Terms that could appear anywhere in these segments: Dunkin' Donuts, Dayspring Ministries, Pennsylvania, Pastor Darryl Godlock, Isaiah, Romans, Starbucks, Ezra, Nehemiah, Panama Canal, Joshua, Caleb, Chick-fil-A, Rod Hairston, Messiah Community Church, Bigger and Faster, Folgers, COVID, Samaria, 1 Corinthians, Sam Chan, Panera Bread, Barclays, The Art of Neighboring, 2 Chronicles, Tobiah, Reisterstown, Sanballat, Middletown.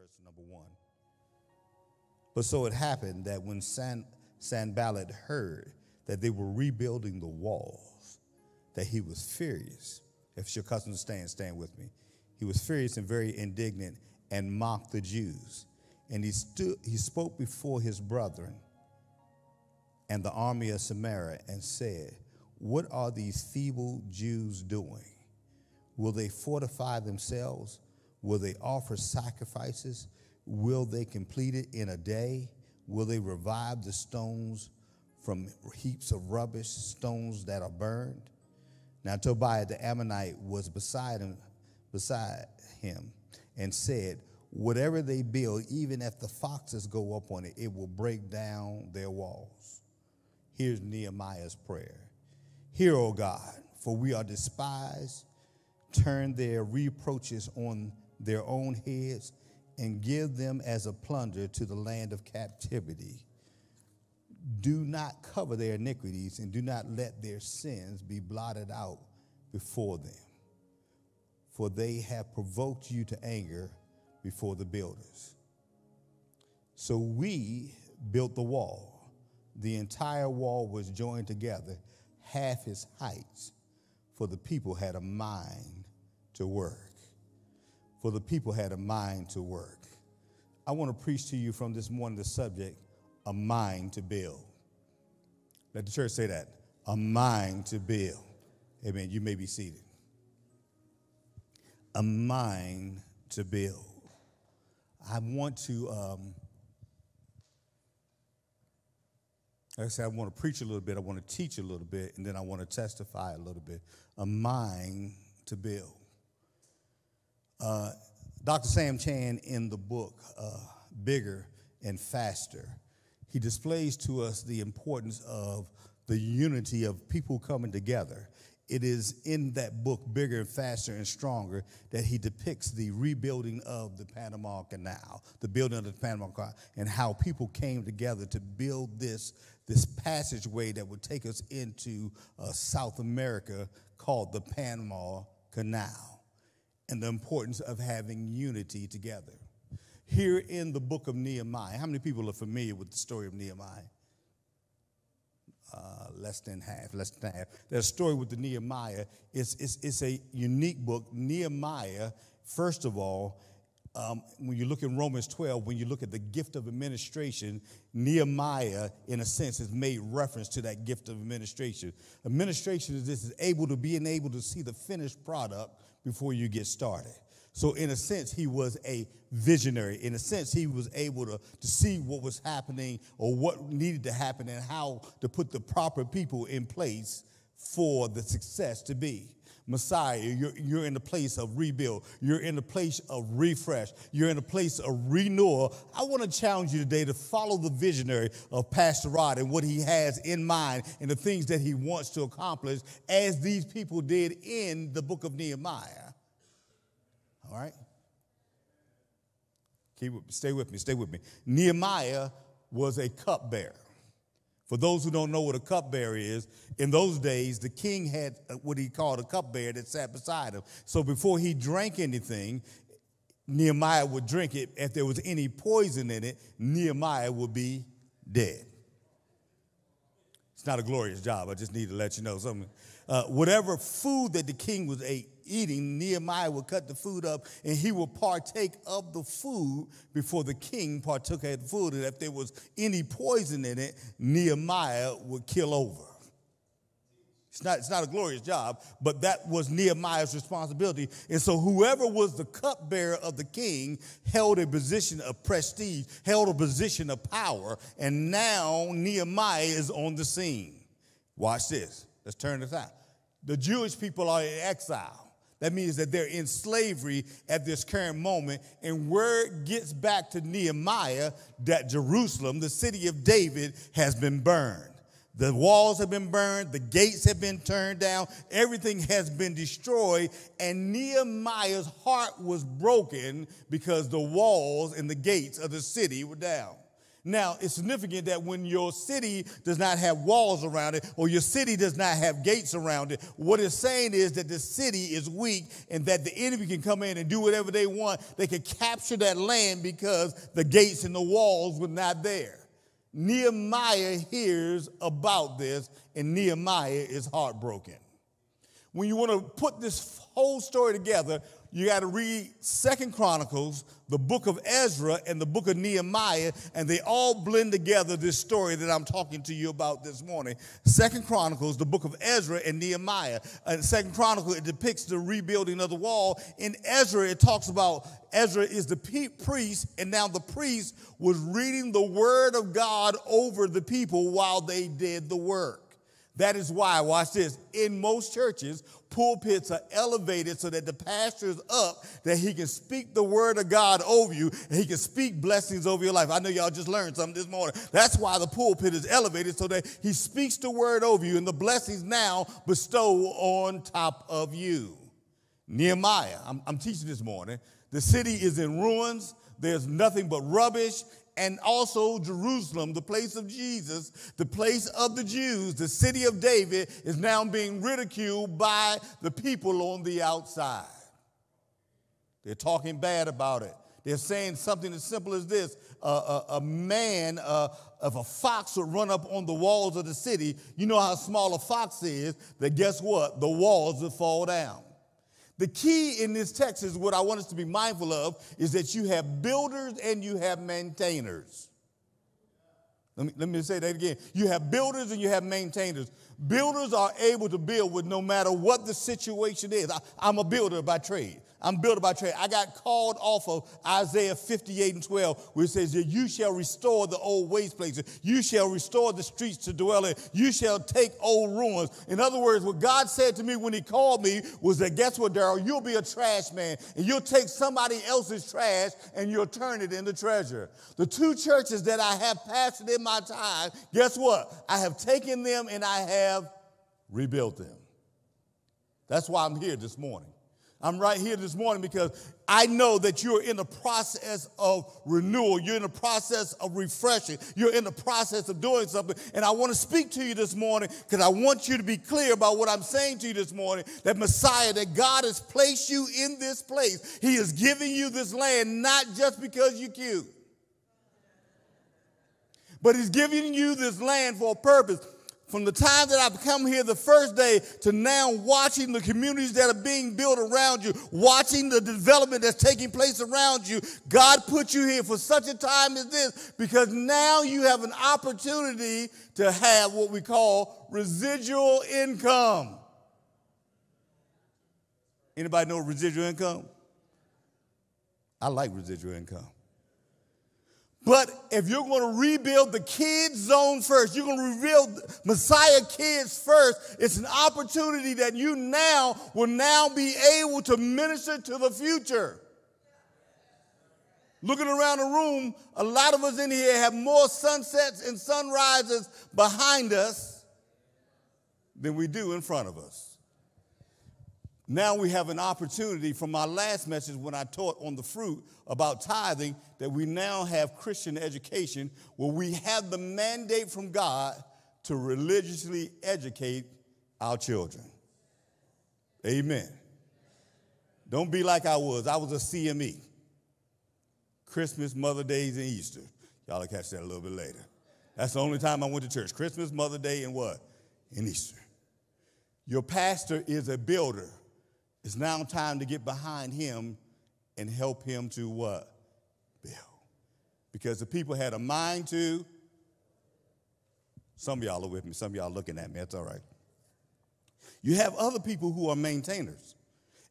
verse number 1. But so it happened that when Sanballat heard that they were rebuilding the walls, that he was furious. If your cousins stand with me. He was furious and very indignant and mocked the Jews. And he spoke before his brethren and the army of Samaria and said, "What are these feeble Jews doing? Will they fortify themselves? Will they offer sacrifices? Will they complete it in a day? Will they revive the stones from heaps of rubbish, stones that are burned?" Now Tobiah the Ammonite was beside him and said, "Whatever they build, even if the foxes go up on it, it will break down their walls." Here's Nehemiah's prayer. "Hear, O God, for we are despised. Turn their reproaches on their own heads and give them as a plunder to the land of captivity. Do not cover their iniquities and do not let their sins be blotted out before them. For they have provoked you to anger before the builders." So we built the wall. The entire wall was joined together, half its heights, for the people had a mind to work. For the people had a mind to work. I want to preach to you from this morning the subject, a mind to build. Let the church say that, a mind to build. Amen. You may be seated. A mind to build. I want to, like I said, I want to preach a little bit, I want to teach a little bit, and then I want to testify a little bit. A mind to build. Dr. Sam Chan, in the book, Bigger and Faster, he displays to us the importance of the unity of people coming together. It is in that book, Bigger and Faster and Stronger, that he depicts the rebuilding of the Panama Canal, the building of the Panama Canal, and how people came together to build this passageway that would take us into South America called the Panama Canal, and the importance of having unity together. Here in the book of Nehemiah, how many people are familiar with the story of Nehemiah? Less than half. There's a story with the Nehemiah. It's a unique book. Nehemiah, first of all, when you look in Romans 12, when you look at the gift of administration, Nehemiah, in a sense, has made reference to that gift of administration. Administration is this, is able to be enabled to see the finished product before you get started. So in a sense, he was a visionary. In a sense, he was able to see what was happening or what needed to happen and how to put the proper people in place for the success to be. Messiah, you're in the place of rebuild. You're in the place of refresh. You're in the place of renewal. I want to challenge you today to follow the visionary of Pastor Rod and what he has in mind and the things that he wants to accomplish, as these people did in the book of Nehemiah. All right? Stay with me. Nehemiah was a cupbearer. For those who don't know what a cupbearer is, in those days, the king had what he called a cupbearer that sat beside him. So before he drank anything, Nehemiah would drink it. If there was any poison in it, Nehemiah would be dead. It's not a glorious job. I just need to let you know something. Whatever food that the king was eating, Nehemiah would cut the food up and he would partake of the food before the king partook of the food. And if there was any poison in it, Nehemiah would kill over. It's not a glorious job, but that was Nehemiah's responsibility. And so whoever was the cupbearer of the king held a position of prestige, held a position of power, and now Nehemiah is on the scene. Watch this. Let's turn this out. The Jewish people are in exile. That means that they're in slavery at this current moment. And word gets back to Nehemiah that Jerusalem, the city of David, has been burned. The walls have been burned. The gates have been turned down. Everything has been destroyed. And Nehemiah's heart was broken because the walls and the gates of the city were down. Now, it's significant that when your city does not have walls around it or your city does not have gates around it, what it's saying is that the city is weak and that the enemy can come in and do whatever they want. They can capture that land because the gates and the walls were not there. Nehemiah hears about this, and Nehemiah is heartbroken. When you want to put this whole story together, you got to read 2 Chronicles, the book of Ezra, and the book of Nehemiah, and they all blend together this story that I'm talking to you about this morning. 2 Chronicles, the book of Ezra and Nehemiah. In 2 Chronicles, it depicts the rebuilding of the wall. In Ezra, it talks about Ezra is the priest, and now the priest was reading the word of God over the people while they did the work. That is why, watch this, in most churches, pulpits are elevated so that the pastor is up, that he can speak the word of God over you, and he can speak blessings over your life. I know y'all just learned something this morning. That's why the pulpit is elevated, so that he speaks the word over you, and the blessings now bestow on top of you. Nehemiah, I'm teaching this morning. The city is in ruins. There's nothing but rubbish. And also Jerusalem, the place of Jesus, the place of the Jews, the city of David, is now being ridiculed by the people on the outside. They're talking bad about it. They're saying something as simple as this. If a fox would run up on the walls of the city, you know how small a fox is, that guess what? The walls would fall down. The key in this text is what I want us to be mindful of is that you have builders and you have maintainers. Let me say that again. You have builders and you have maintainers. Builders are able to build with no matter what the situation is. I'm a builder by trade. I got called off of Isaiah 58:12, where it says, you shall restore the old waste places. You shall restore the streets to dwell in. You shall take old ruins. In other words, what God said to me when he called me was that, guess what, Darryl? You'll be a trash man, and you'll take somebody else's trash, and you'll turn it into treasure. The two churches that I have pastored in my time, guess what? I have taken them, and I have rebuilt them. That's why I'm here this morning. I'm right here this morning because I know that you're in the process of renewal. You're in the process of refreshing. You're in the process of doing something. And I want to speak to you this morning because I want you to be clear about what I'm saying to you this morning, that Messiah, that God has placed you in this place. He is giving you this land not just because you're cute, but he's giving you this land for a purpose. From the time that I've come here the first day to now watching the communities that are being built around you, watching the development that's taking place around you, God put you here for such a time as this because now you have an opportunity to have what we call residual income. Anybody know residual income? I like residual income. But if you're going to rebuild the kids zone first, you're going to rebuild Messiah kids first, it's an opportunity that you now will now be able to minister to the future. Looking around the room, a lot of us in here have more sunsets and sunrises behind us than we do in front of us. Now we have an opportunity from my last message when I taught on the fruit about tithing that we now have Christian education where we have the mandate from God to religiously educate our children. Amen. Don't be like I was. I was a CME. Christmas, Mother's Day, and Easter. Y'all will catch that a little bit later. That's the only time I went to church. Christmas, Mother's Day, and what? And Easter. Your pastor is a builder. It's now time to get behind him and help him to what? Build. Because the people had a mind to. Some of y'all are with me. Some of y'all are looking at me. That's all right. You have other people who are maintainers.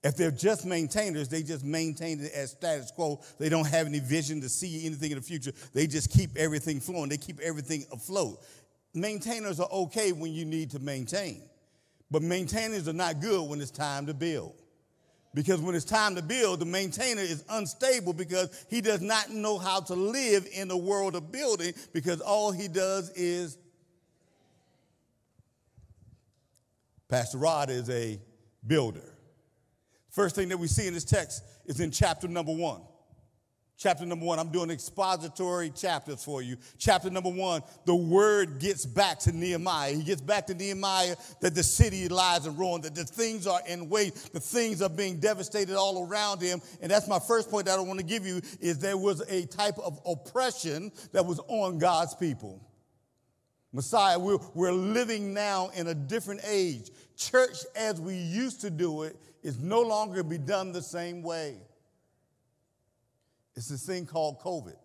If they're just maintainers, they just maintain it as status quo. They don't have any vision to see anything in the future. They just keep everything flowing. They keep everything afloat. Maintainers are okay when you need to maintain. But maintainers are not good when it's time to build. Because when it's time to build, the maintainer is unstable because he does not know how to live in the world of building because all he does is. Pastor Rod is a builder. First thing that we see in this text is in chapter number 1. Chapter number one, I'm doing expository chapters for you. Chapter number one, the word gets back to Nehemiah. He gets back to Nehemiah that the city lies in ruin, that the things are in wait, the things are being devastated all around him. And that's my first point that I want to give you is there was a type of oppression that was on God's people. Messiah, we're living now in a different age. Church as we used to do it is no longer be done the same way. It's this thing called COVID,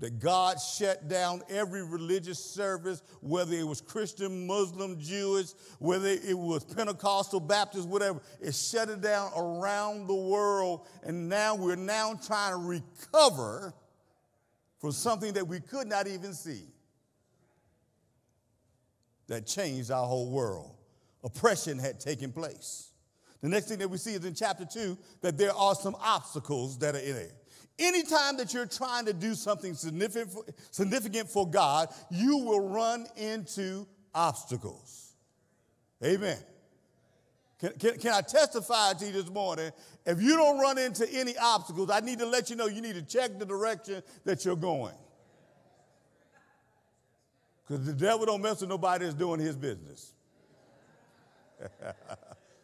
that God shut down every religious service, whether it was Christian, Muslim, Jewish, whether it was Pentecostal, Baptist, whatever. It shut it down around the world, and now we're trying to recover from something that we could not even see that changed our whole world. Oppression had taken place. The next thing that we see is in chapter 2 that there are some obstacles that are in it. Anytime that you're trying to do something significant for God, you will run into obstacles. Amen. Can I testify to you this morning? If you don't run into any obstacles, I need to let you know you need to check the direction that you're going. Because the devil don't mess with nobody that's doing his business.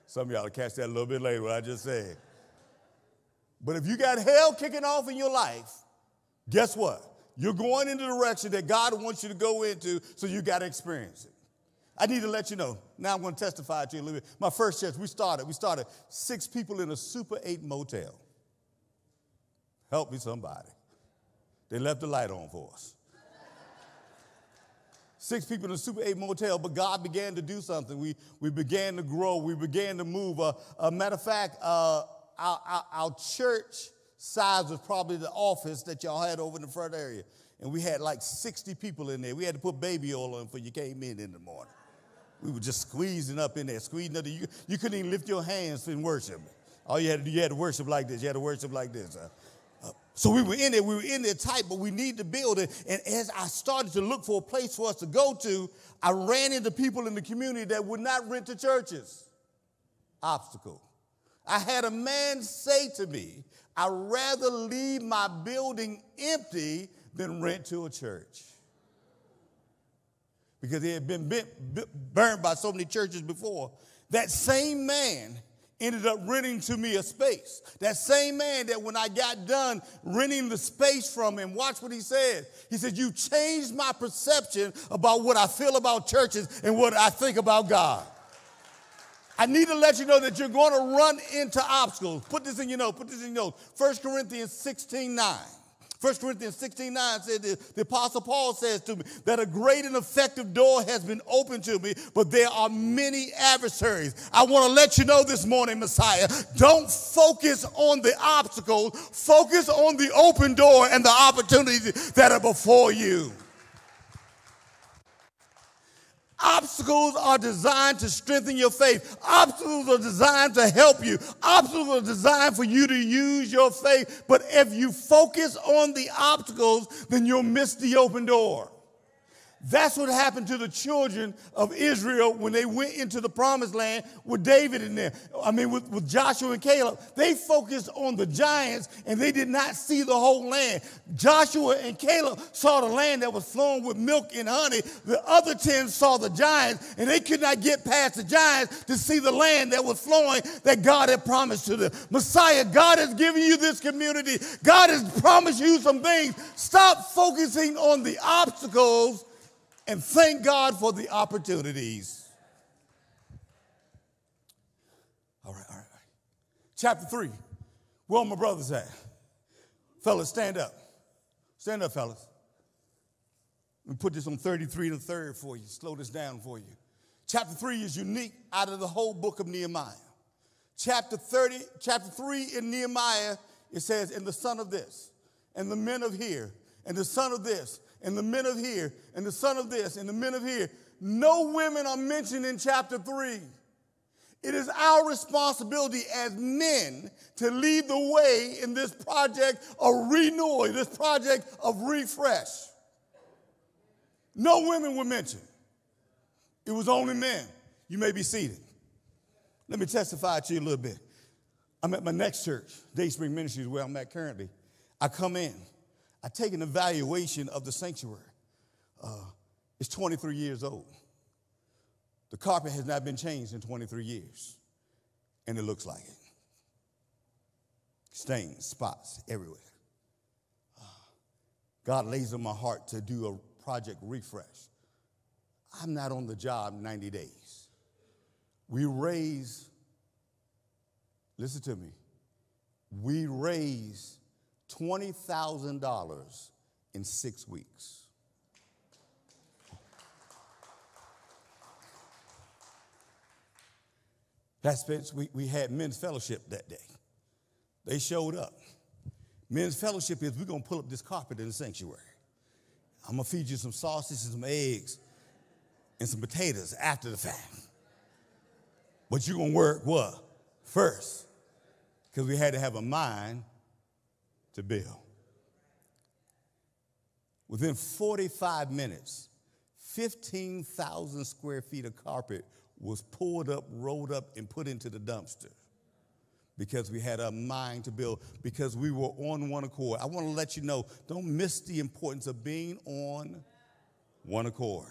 Some of y'all will catch that a little bit later, what I just said. But if you got hell kicking off in your life, guess what? You're going in the direction that God wants you to go into, so you got to experience it. I need to let you know. Now I'm going to testify to you a little bit. My first church, we started 6 people in a Super 8 motel. Help me somebody. They left the light on for us. 6 people in a Super 8 motel, but God began to do something. We began to grow. We began to move. Matter of fact, our church size was probably the office that y'all had over in the front area. And we had like 60 people in there. We had to put baby oil on before you came in the morning. We were just squeezing up in there, squeezing up. You couldn't even lift your hands in worship. All you had to do, you had to worship like this. You had to worship like this. So we were in there tight, but we needed to build it. And as I started to look for a place for us to go to, I ran into people in the community that would not rent to churches. Obstacle. I had a man say to me, I'd rather leave my building empty than rent to a church. Because they had been burned by so many churches before. That same man ended up renting to me a space. That same man that when I got done renting the space from him, watch what he said. He said, you changed my perception about what I feel about churches and what I think about God. I need to let you know that you're going to run into obstacles. Put this in your notes. 1 Corinthians 16:9. 1 Corinthians 16:9 said this, the Apostle Paul says to me that a great and effective door has been opened to me, but there are many adversaries. I want to let you know this morning, Messiah, don't focus on the obstacles. Focus on the open door and the opportunities that are before you. Obstacles are designed to strengthen your faith. Obstacles are designed to help you. Obstacles are designed for you to use your faith. But if you focus on the obstacles, then you'll miss the open door. That's what happened to the children of Israel when they went into the promised land with David in there. I mean, with Joshua and Caleb. They focused on the giants and they did not see the whole land. Joshua and Caleb saw the land that was flowing with milk and honey. The other 10 saw the giants and they could not get past the giants to see the land that was flowing that God had promised to them. Messiah, God has given you this community. God has promised you some things. Stop focusing on the obstacles and thank God for the opportunities. All right. Chapter 3. Where are my brothers at? Fellas, stand up. Stand up, fellas. Let me put this on 33 and a third for you. Slow this down for you. Chapter 3 is unique out of the whole book of Nehemiah. Chapter 3 in Nehemiah, it says, and the son of this, and the men of here, and the son of this, and the men of here, and the son of this, and the men of here. No women are mentioned in chapter 3. It is our responsibility as men to lead the way in this project of renewal, this project of refresh. No women were mentioned. It was only men. You may be seated. Let me testify to you a little bit. I'm at my next church, Dayspring Ministries, where I'm at currently. I come in. I take an evaluation of the sanctuary. It's 23 years old. The carpet has not been changed in 23 years, and it looks like it. Stains, spots everywhere. God lays on my heart to do a project refresh. I'm not on the job 90 days. We raise, listen to me, we raise $20,000 in 6 weeks. We had men's fellowship that day. They showed up. Men's fellowship is we're going to pull up this carpet in the sanctuary. I'm going to feed you some sausage and some eggs and some potatoes after the fact. But you're going to work what? First. Because we had to have a mind to build. Within 45 minutes, 15,000 square feet of carpet was pulled up, rolled up, and put into the dumpster because we had a mind to build, because we were on one accord. I want to let you know, don't miss the importance of being on one accord.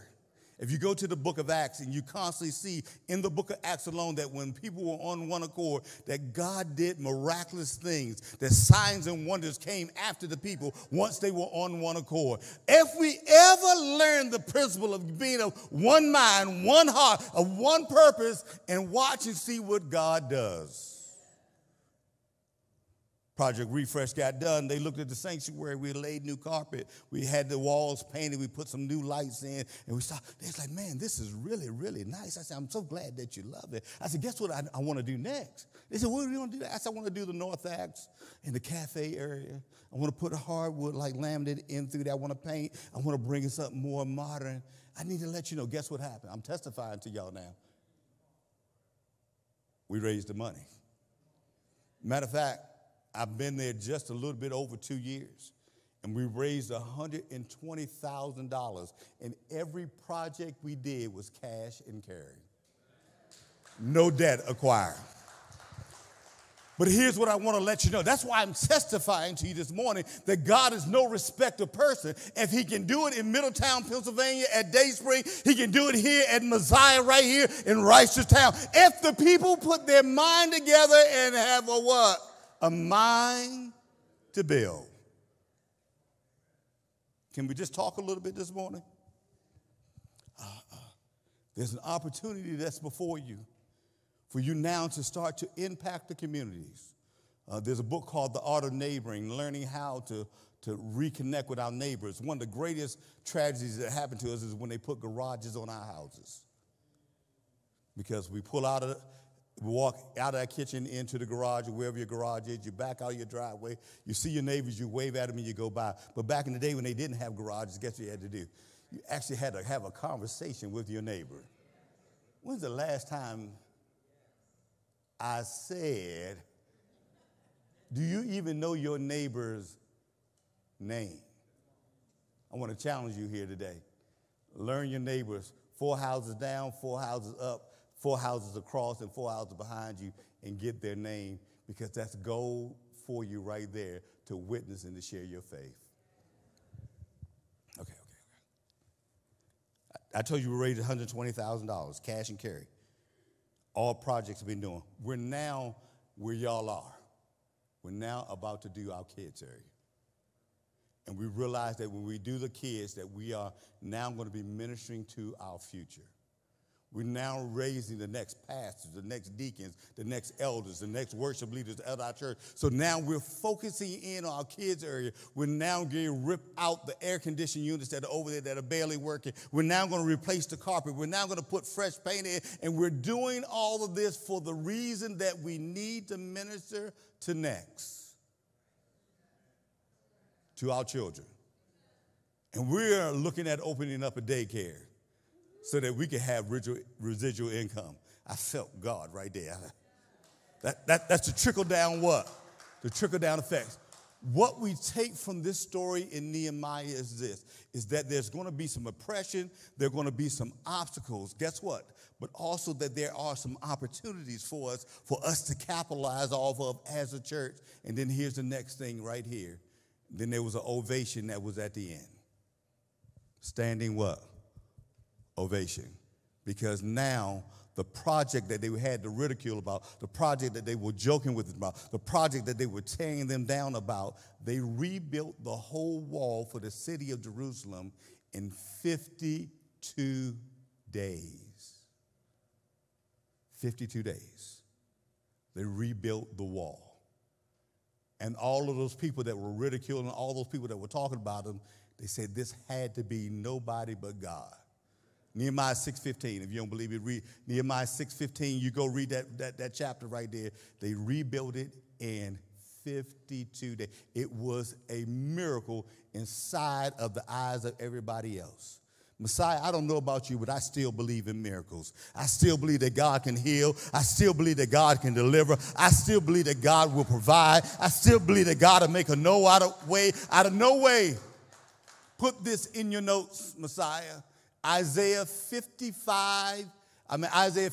If you go to the book of Acts and you constantly see in the book of Acts alone that when people were on one accord, that God did miraculous things, that signs and wonders came after the people once they were on one accord. If we ever learn the principle of being of one mind, one heart, of one purpose, and watch and see what God does. Project Refresh got done. They looked at the sanctuary. We laid new carpet. We had the walls painted. We put some new lights in. And we saw, it's like, man, this is really, really nice. I said, I'm so glad that you love it. I said, guess what I want to do next? They said, what are you going to do? I said, I want to do the North Acts in the cafe area. I want to put hardwood, like laminate, in through that. I want to paint. I want to bring it something more modern. I need to let you know. Guess what happened? I'm testifying to y'all now. We raised the money. Matter of fact, I've been there just a little bit over 2 years, and we raised $120,000, and every project we did was cash and carry. No debt acquired. But here's what I want to let you know. That's why I'm testifying to you this morning that God is no respecter of person. If he can do it in Middletown, Pennsylvania, at Dayspring, he can do it here at Messiah right here in Reisterstown. If the people put their mind together and have a what? A mind to build. Can we just talk a little bit this morning? There's an opportunity that's before you for you now to start to impact the communities. There's a book called The Art of Neighboring, learning how to reconnect with our neighbors. One of the greatest tragedies that happened to us is when they put garages on our houses. Because we pull out of we walk out of that kitchen into the garage or wherever your garage is. You back out your driveway. You see your neighbors. You wave at them and you go by. But back in the day when they didn't have garages, guess what you had to do? You actually had to have a conversation with your neighbor. When's the last time I said, do you even know your neighbor's name? I want to challenge you here today. Learn your neighbors. 4 houses down, 4 houses up. 4 houses across and 4 houses behind you, and get their name, because that's gold for you right there to witness and to share your faith. Okay. I told you we raised $120,000, cash and carry. All projects have been doing. We're now where y'all are. We're now about to do our kids area. And we realize that when we do the kids, that we are now going to be ministering to our future. We're now raising the next pastors, the next deacons, the next elders, the next worship leaders at our church. So now we're focusing in on our kids' area. We're now going to rip out the air-conditioned units that are over there that are barely working. We're now going to replace the carpet. We're now going to put fresh paint in. And we're doing all of this for the reason that we need to minister to next, to our children. And we're looking at opening up a daycare, so that we can have residual income. I felt God right there. That's the trickle down what? The trickle down effects. What we take from this story in Nehemiah is this, is that there's going to be some oppression, there are going to be some obstacles, guess what? But also that there are some opportunities for us to capitalize off of as a church. And then here's the next thing right here. Then there was an ovation that was at the end. Standing what? Ovation. Because now the project that they had to ridicule about, the project that they were joking with about, the project that they were tearing them down about, they rebuilt the whole wall for the city of Jerusalem in 52 days. 52 days. They rebuilt the wall. And all of those people that were ridiculing, all those people that were talking about them, they said this had to be nobody but God. Nehemiah 6:15, if you don't believe me, read Nehemiah 6:15, you go read that chapter right there. They rebuilt it in 52 days. It was a miracle inside of the eyes of everybody else. Messiah, I don't know about you, but I still believe in miracles. I still believe that God can heal. I still believe that God can deliver. I still believe that God will provide. I still believe that God will make a no out of no way. Put this in your notes, Messiah. Isaiah 58:11. Isaiah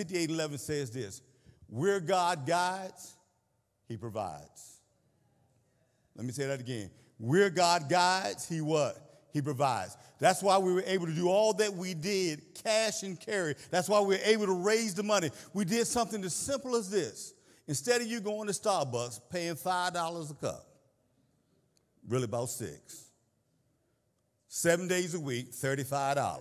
58:11 says this, where God guides, he provides. Let me say that again. Where God guides, he what? He provides. That's why we were able to do all that we did, cash and carry. That's why we were able to raise the money. We did something as simple as this. Instead of you going to Starbucks, paying $5 a cup, really about $6. 7 days a week, $35.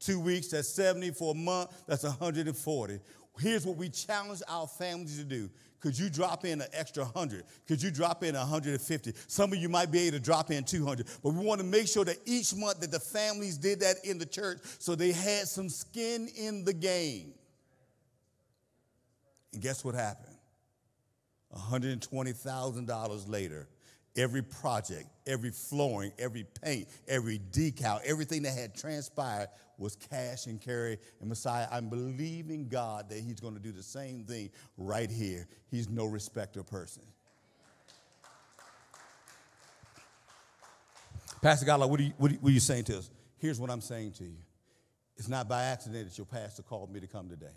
2 weeks, that's 70. For a month, that's 140. Here's what we challenge our families to do. Could you drop in an extra 100? Could you drop in 150? Some of you might be able to drop in 200. But we want to make sure that each month that the families did that in the church so they had some skin in the game. And guess what happened? $120,000 later, every project, every flooring, every paint, every decal, everything that had transpired was cash and carry. And Messiah, I'm believing God that he's going to do the same thing right here. He's no respecter of person. Pastor Godlock, what are you saying to us? Here's what I'm saying to you. It's not by accident that your pastor called me to come today.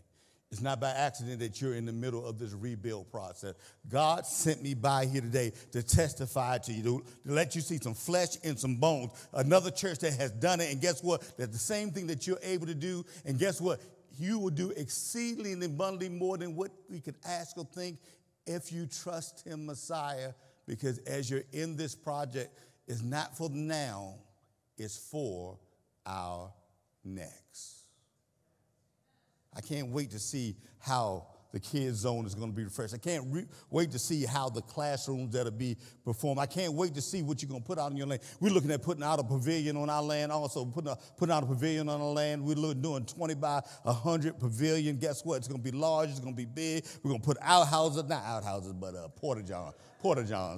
It's not by accident that you're in the middle of this rebuild process. God sent me by here today to testify to you, to let you see some flesh and some bones. Another church that has done it, and guess what? That's the same thing that you're able to do, and guess what? You will do exceedingly and abundantly more than what we could ask or think if you trust him, Messiah, because as you're in this project, it's not for now, it's for our next. I can't wait to see how the kids' zone is going to be refreshed. I can't wait to see how the classrooms that'll be performed. I can't wait to see what you're going to put out on your land. We're looking at putting out a pavilion on our land also, putting out a pavilion on our land. We're doing 20 by 100 pavilion. Guess what? It's going to be large. It's going to be big. We're going to put outhouses, not outhouses, but porta-johns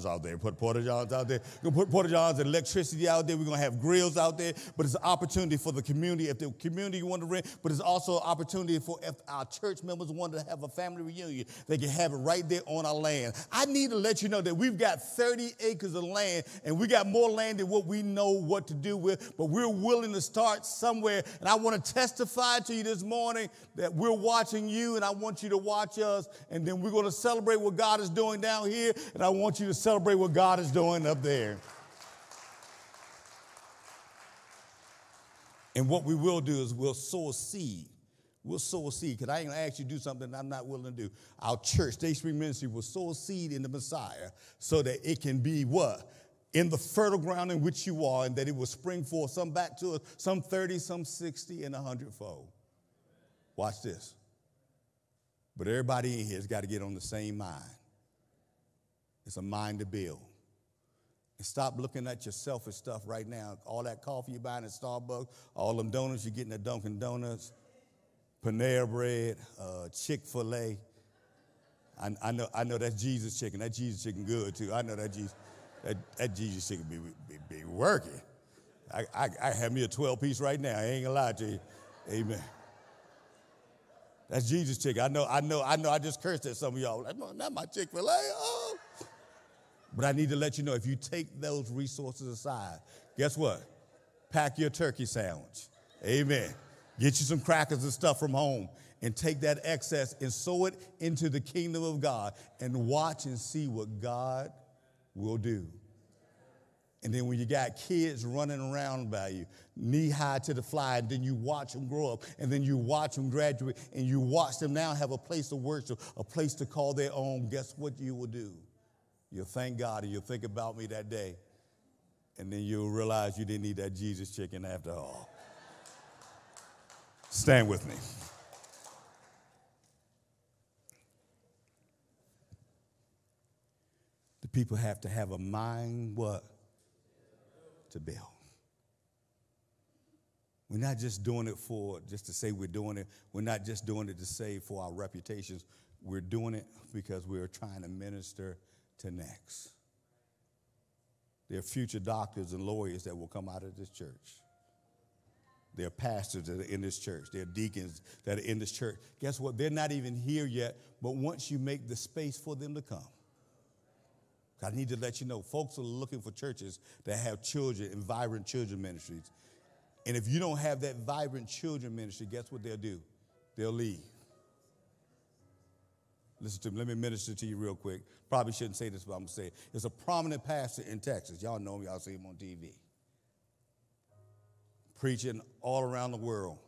out there. Put porta-johns out there. We're going to put porta-johns and electricity out there. We're going to have grills out there. But it's an opportunity for the community if the community want to rent, but it's also an opportunity for if our church members want to have a family reunion, they can have it right there on our land. I need to let you know that we've got 30 acres of land, and we got more land than what we know what to do with, but we're willing to start somewhere. And I want to testify to you this morning that we're watching you, and I want you to watch us, and then we're going to celebrate what God is doing down here, and I want you to celebrate what God is doing up there. And what we will do is we'll sow a seed. We'll sow a seed, because I ain't going to ask you to do something that I'm not willing to do. Our church, Dayspring Ministries, will sow a seed in the Messiah so that it can be what? In the fertile ground in which you are, and that it will spring forth, some back to us, some 30, some 60, and 100-fold. Watch this. But everybody in here has got to get on the same mind. It's a mind to build. And stop looking at your selfish stuff right now. All that coffee you're buying at Starbucks, all them donuts you're getting at Dunkin' Donuts, Panera Bread, Chick-fil-A. I know that's Jesus chicken. That Jesus chicken good, too. I know that Jesus chicken be working. I have me a 12-piece right now. I ain't going to lie to you. Amen. That's Jesus' chick. I know. I just cursed at some of y'all. Not my Chick-fil-A. Oh. But I need to let you know, if you take those resources aside, guess what? Pack your turkey sandwich. Amen. Get you some crackers and stuff from home and take that excess and sow it into the kingdom of God and watch and see what God will do. And then when you got kids running around by you, knee-high to the fly, and then you watch them grow up, and then you watch them graduate, and you watch them now have a place of worship, a place to call their own, guess what you will do? You'll thank God, and you'll think about me that day, and then you'll realize you didn't need that Jesus chicken after all. Stand with me. The people have to have a mind, what? To build. We're not just doing it for just to say we're doing it. We're not just doing it to save for our reputations. We're doing it because we're trying to minister to next. There are future doctors and lawyers that will come out of this church. There are pastors that are in this church. There are deacons that are in this church. Guess what? They're not even here yet, but once you make the space for them to come, I need to let you know, folks are looking for churches that have children and vibrant children ministries. And if you don't have that vibrant children ministry, guess what they'll do? They'll leave. Listen to me. Let me minister to you real quick. Probably shouldn't say this, but I'm going to say it. There's a prominent pastor in Texas. Y'all know him. Y'all see him on TV. Preaching all around the world.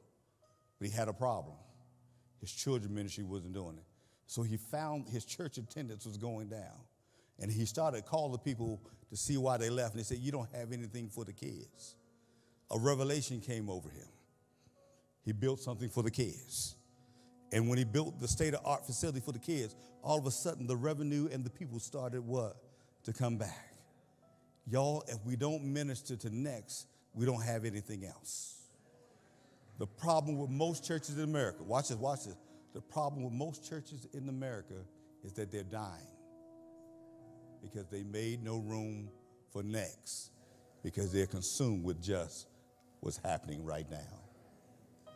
But he had a problem. His children ministry wasn't doing it. So he found his church attendance was going down. And he started calling the people to see why they left. And they said, you don't have anything for the kids. A revelation came over him. He built something for the kids. And when he built the state-of-the-art facility for the kids, all of a sudden the revenue and the people started what? To come back. Y'all, if we don't minister to next, we don't have anything else. The problem with most churches in America, watch this, watch this. The problem with most churches in America is that they're dying. Because they made no room for next, because they're consumed with just what's happening right now.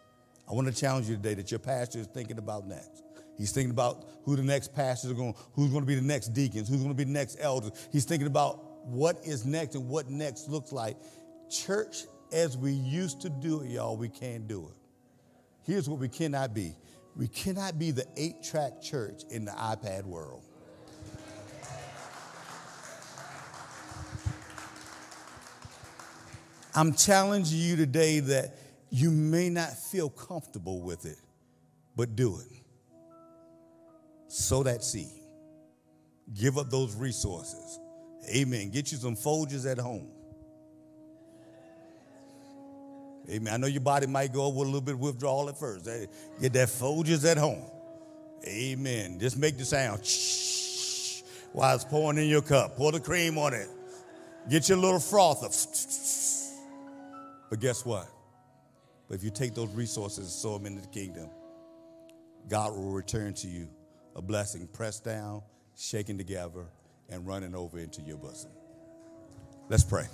I want to challenge you today that your pastor is thinking about next. He's thinking about who the next pastors are going, who's going to be the next deacons, who's going to be the next elders. He's thinking about what is next and what next looks like. Church, as we used to do it, y'all, we can't do it. Here's what we cannot be. We cannot be the 8-track church in the iPad world. I'm challenging you today that you may not feel comfortable with it, but do it. Sow that seed. Give up those resources. Amen. Get you some Folgers at home. Amen. I know your body might go with a little bit of withdrawal at first. Get that Folgers at home. Amen. Just make the sound. Shh, while it's pouring in your cup. Pour the cream on it. Get your little froth of. But guess what? But if you take those resources and sow them into the kingdom, God will return to you a blessing, pressed down, shaken together, and running over into your bosom. Let's pray.